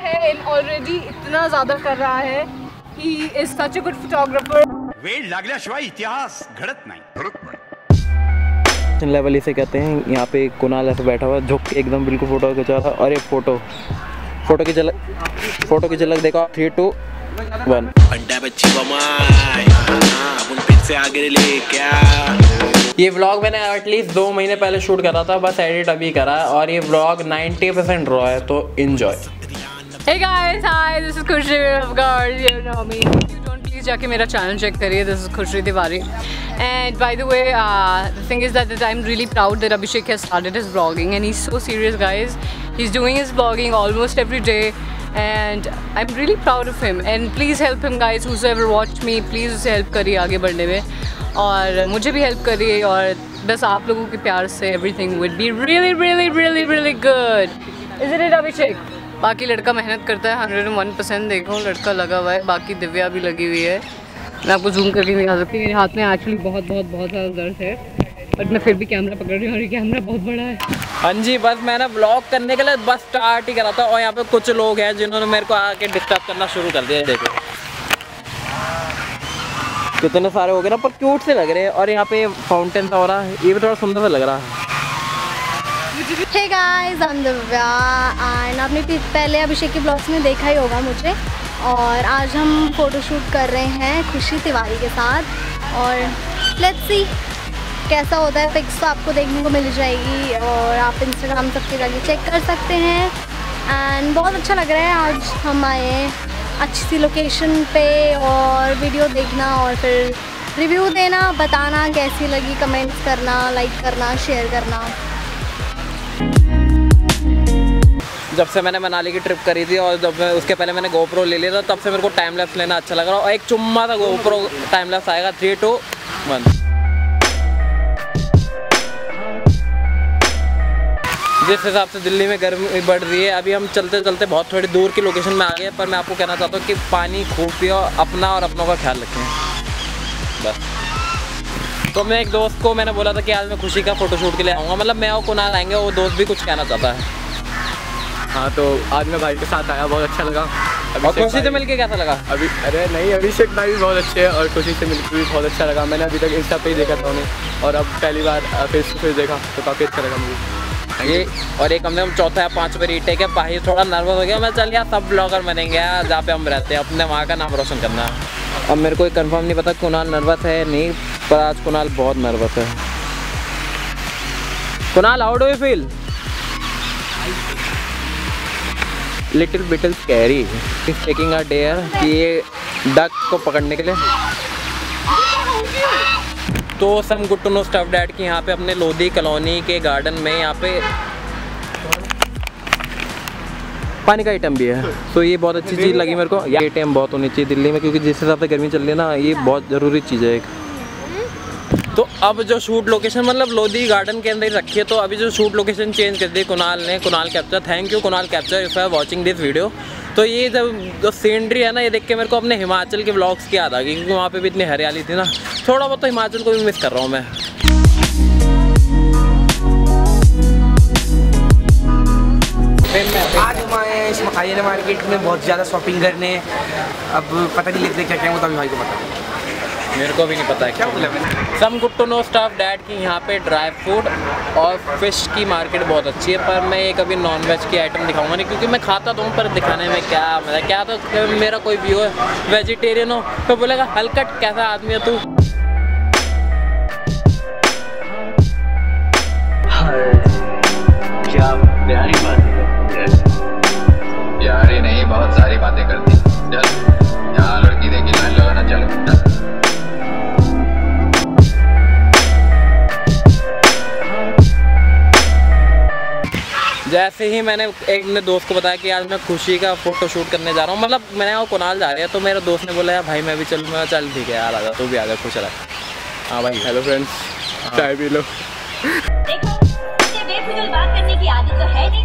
And already इतना ज़्यादा कर रहा है. He is such a good photographer. वेळ लागल्याशिवाय इतिहास घडत नाही. लेवल इसे कहते हैं. यहाँ पे कुणाल ऐसे बैठा हुआ झुक एकदम बिल्कुल फोटो खिंचा था. और ये फोटो की झलक देखा. 3, 2, 1. ये व्लॉग मैंने एटलीस्ट 2 महीने पहले शूट करा था, बस एडिट अभी करा. और ये व्लॉग 90% रॉ है, तो enjoy. Hey guys, hi. This is Khushi. Of course, you know me. If you don't, please जाके मेरा channel check करिए. This is Khushi Devari. And by the way, the thing is that I'm really proud that Abhishek has started his vlogging, and he's so serious, guys. He's doing his vlogging almost every day, and I'm really proud of him. And please help him, guys. Whosoever watched me, please उसे help करिए आगे बढ़ने में. और मुझे भी help करिए. और बस आप लोगों के प्यार से everything would be really, really, really, really good. Isn't it, Abhishek? बाकी लड़का मेहनत करता है. 101% देखो लड़का लगा हुआ है. बाकी दिव्या भी लगी हुई है. मैं आपको जूम करके नहीं दिखा सकती. मेरे हाथ में एक्चुअली बहुत बहुत बहुत ज़्यादा दर्द है, बट मैं फिर भी कैमरा पकड़ रही हूँ. और ये कैमरा बहुत बड़ा है. हाँ जी, बस मैंने व्लॉग करने के लिए बस स्टार्ट ही करा था. और यहाँ पे कुछ लोग हैं जिन्होंने मेरे को आके डिस्टर्ब करना शुरू कर दिया. देखो कितने सारे हो गए ना, पर क्यूट से लग रहे हैं. और यहाँ पे फाउंटेन सा हो रहा है, ये भी थोड़ा सुंदर सा लग रहा है. Hey guys, I'm Divya and आपने पहले अभिषेक के ब्लॉग्स में देखा ही होगा मुझे. और आज हम फोटोशूट कर रहे हैं खुशी तिवारी के साथ. और लेट्स सी कैसा होता है. पिक्स तो आपको देखने को मिल जाएगी और आप इंस्टाग्राम सबके जाके चेक कर सकते हैं. एंड बहुत अच्छा लग रहा है. आज हम आए अच्छी सी लोकेशन पे और वीडियो देखना और फिर रिव्यू देना. बताना कैसी लगी, कमेंट्स करना, लाइक करना, शेयर करना. जब से मैंने मनाली की ट्रिप करी थी और जब उसके पहले मैंने GoPro ले लिया था, तब से मेरे को टाइम लैप्स लेना अच्छा लग रहा है. और एक चुम्मा था GoPro टाइम लैप्स आएगा. 3, 2, 1. जिस हिसाब से दिल्ली में गर्मी बढ़ रही है, अभी हम चलते चलते बहुत थोड़ी दूर की लोकेशन में आ गए. पर मैं आपको कहना चाहता हूँ कि पानी खूब पियो, अपना और अपनों का ख्याल रखें. बस. तो मैं एक दोस्त को मैंने बोला था कि आज मैं खुशी का फोटोशूट के लिए आऊँगा. मतलब मैं और कुणाल आएंगे. वो दोस्त भी कुछ कहना चाहता है. हाँ, तो आज मैं भाई के साथ आया, बहुत अच्छा लगा. और खुशी से मिलके कैसा लगा? अभी अरे नहीं, अभिषेक भाई भी बहुत अच्छे हैं और खुशी से मिलके भी बहुत अच्छा लगा. मैंने अभी तक इंस्टा पे ही देखा था उन्हें, और अब पहली बार फेस टू फेस देखा, तो काफ़ी अच्छा लगा मुझे. ये और एक हमने हम 4 या 5 बार रीटेक है. भाई थोड़ा नर्वस हो गया. मैं चल यार, सब ब्लॉगर बनेंगे यार. जहाँ पे हम रहते हैं अपने वहाँ का नाम रोशन करना. अब मेरे को कन्फर्म नहीं पता कुणाल नर्वस है नहीं, पर आज कुणाल बहुत नर्वस है. Kunal, how do you feel? Little scary. Is taking a dare कि ये डक को पकड़ने के लिए. तो some good to know stuff that कि यहाँ पे अपने लोधी कॉलोनी के गार्डन में यहाँ पे पानी का आइटम भी है. तो ये बहुत अच्छी चीज़ लगी मेरे को. ये आइटम बहुत होनी चाहिए दिल्ली में, क्योंकि जिस हिसाब से गर्मी चल रही है ना, ये बहुत ज़रूरी चीज़ है एक. तो अब जो शूट लोकेशन मतलब लोधी गार्डन के अंदर रखी है, तो अभी जो शूट लोकेशन चेंज कर दी कुणाल ने. Kunal capture, thank you Kunal capture if I watching this video. तो ये जो सीनरी है ना, ये देख के मेरे को अपने हिमाचल के व्लॉग्स की याद आ गई, क्योंकि वहाँ पे भी इतनी हरियाली थी ना. थोड़ा बहुत तो हिमाचल को भी मिस कर रहा हूँ मैं. आज हम आए इस मखायन मार्केट में बहुत ज़्यादा शॉपिंग करने. अब पता नहीं लेते क्या क्या होता है, भाई को पता, मेरे को भी नहीं पता है क्या बोला मैंने. Some good to know stuff that कि यहाँ पे ड्राई फ्रूट और फिश की मार्केट बहुत अच्छी है. पर मैं ये कभी नॉन वेज की आइटम दिखाऊंगा नहीं, क्योंकि मैं खाता तो हूँ, पर दिखाने में क्या मतलब क्या. तो मेरा कोई व्यू है वेजिटेरियन हो तो बोलेगा हलकट कैसा आदमी है तू. क्या प्यारी बातें, प्यारी नहीं बहुत सारी बातें करती. चल यहाँ लड़की देखी लाइन लगाना. चलो जैसे ही मैंने एक ने दोस्त को बताया कि आज मैं खुशी का फोटो शूट करने जा रहा हूँ, मतलब मैंने और कुणाल जा रहे हैं, तो मेरे दोस्त ने बोला यार भाई मैं भी चलूँ. मैं चल ठीक है यार, आ जा तू भी, आ जा खुश. हाँ भाई, हेलो फ्रेंड्स, चाय पी लो.